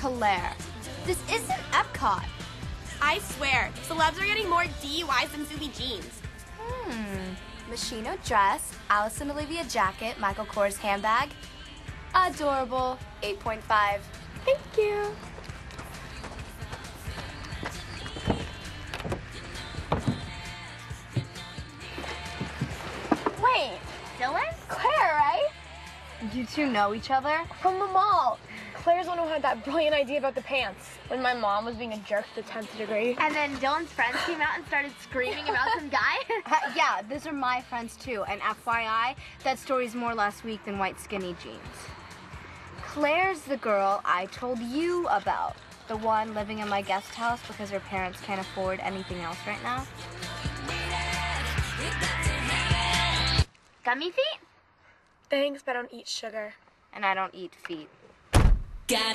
Claire. This isn't Epcot. I swear, celebs are getting more DUIs than Zooey jeans. Moschino dress, Alice and Olivia jacket, Michael Kors handbag. Adorable. 8.5. Thank you. Wait, Dylan? Claire, right? You two know each other? From the mall. Claire's one who had that brilliant idea about the pants when my mom was being a jerk to the 10th degree. And then Dylan's friends came out and started screaming about some guy? Yeah, those are my friends too. And FYI, that story's more last week than white skinny jeans. Claire's the girl I told you about. The one living in my guest house because her parents can't afford anything else right now. Gummy feet? Thanks, but I don't eat sugar. And I don't eat feet. Got it.